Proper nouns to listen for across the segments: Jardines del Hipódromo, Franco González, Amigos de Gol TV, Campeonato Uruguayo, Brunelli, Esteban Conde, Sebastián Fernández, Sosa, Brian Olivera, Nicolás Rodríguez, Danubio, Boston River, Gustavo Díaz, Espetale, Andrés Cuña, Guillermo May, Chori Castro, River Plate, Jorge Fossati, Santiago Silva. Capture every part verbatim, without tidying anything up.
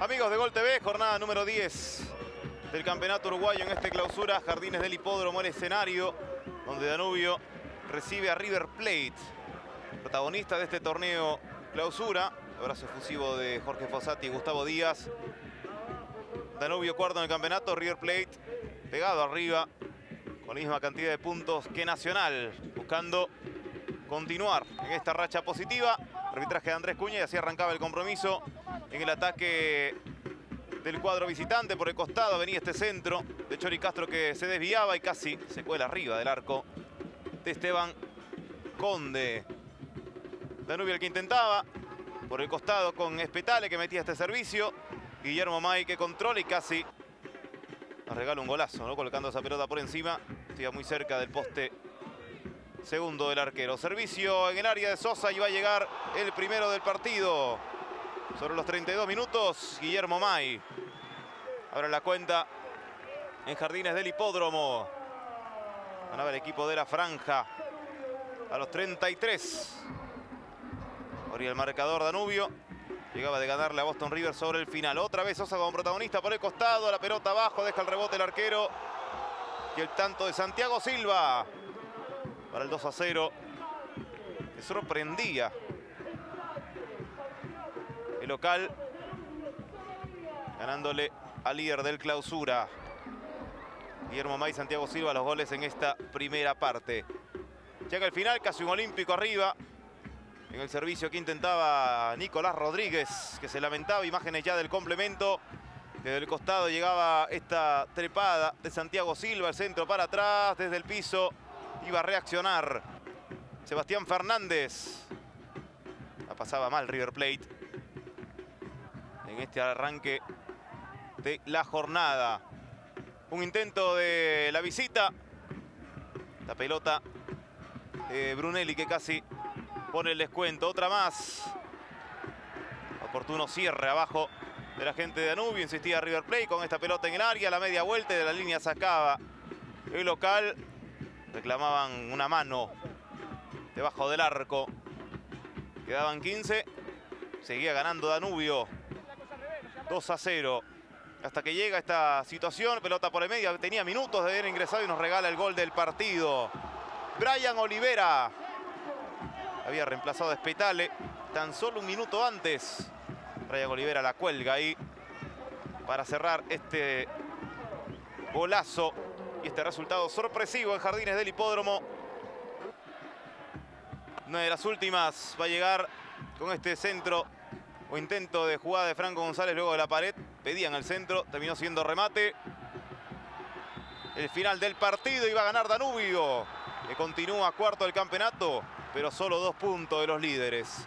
Amigos de Gol T V, jornada número diez del Campeonato Uruguayo en esta clausura. Jardines del Hipódromo, el escenario donde Danubio recibe a River Plate, protagonista de este torneo clausura. Abrazo efusivo de Jorge Fossati y Gustavo Díaz. Danubio cuarto en el campeonato, River Plate pegado arriba con la misma cantidad de puntos que Nacional, buscando continuar en esta racha positiva. Arbitraje de Andrés Cuña y así arrancaba el compromiso en el ataque del cuadro visitante. Por el costado venía este centro de Chori Castro que se desviaba y casi se cuela arriba del arco de Esteban Conde. Danubio el que intentaba por el costado con Espetale que metía este servicio. Guillermo May que controla y casi nos regala un golazo, ¿no? Colocando esa pelota por encima. Estaba muy cerca del poste segundo del arquero. Servicio en el área de Sosa y va a llegar el primero del partido. Sobre los treinta y dos minutos, Guillermo May. Abre la cuenta en Jardines del Hipódromo. Ganaba el equipo de la franja a los treinta y tres. Abría el marcador Danubio. Llegaba de ganarle a Boston River sobre el final. Otra vez Sosa como protagonista por el costado. La pelota abajo, deja el rebote el arquero. Y el tanto de Santiago Silva para el dos a cero. Que sorprendía el local, ganándole al líder del clausura. Guillermo May, Santiago Silva, los goles en esta primera parte. Llega el final, casi un olímpico arriba. En el servicio que intentaba Nicolás Rodríguez, que se lamentaba, imágenes ya del complemento. Desde el costado llegaba esta trepada de Santiago Silva, el centro para atrás, desde el piso iba a reaccionar Sebastián Fernández. La pasaba mal River Plate en este arranque de la jornada. Un intento de la visita. La pelota de Brunelli que casi pone el descuento, otra más. Oportuno cierre abajo de la gente de Danubio, insistía River Plate con esta pelota en el área, la media vuelta y de la línea sacaba el local. Reclamaban una mano debajo del arco. Quedaban quince, seguía ganando Danubio dos a cero. Hasta que llega esta situación, pelota por el medio, tenía minutos de haber ingresado y nos regala el gol del partido. Brian Olivera. Había reemplazado a Espetale tan solo un minuto antes. Brian Olivera la cuelga ahí para cerrar este golazo y este resultado sorpresivo en Jardines del Hipódromo. Una de las últimas va a llegar con este centro o intento de jugada de Franco González luego de la pared. Pedían el centro, terminó siendo remate. El final del partido iba a ganar Danubio, que continúa cuarto del campeonato, pero solo dos puntos de los líderes.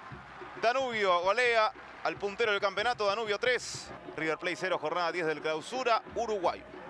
Danubio golea al puntero del campeonato, Danubio tres, River Plate cero, jornada diez del clausura uruguayo.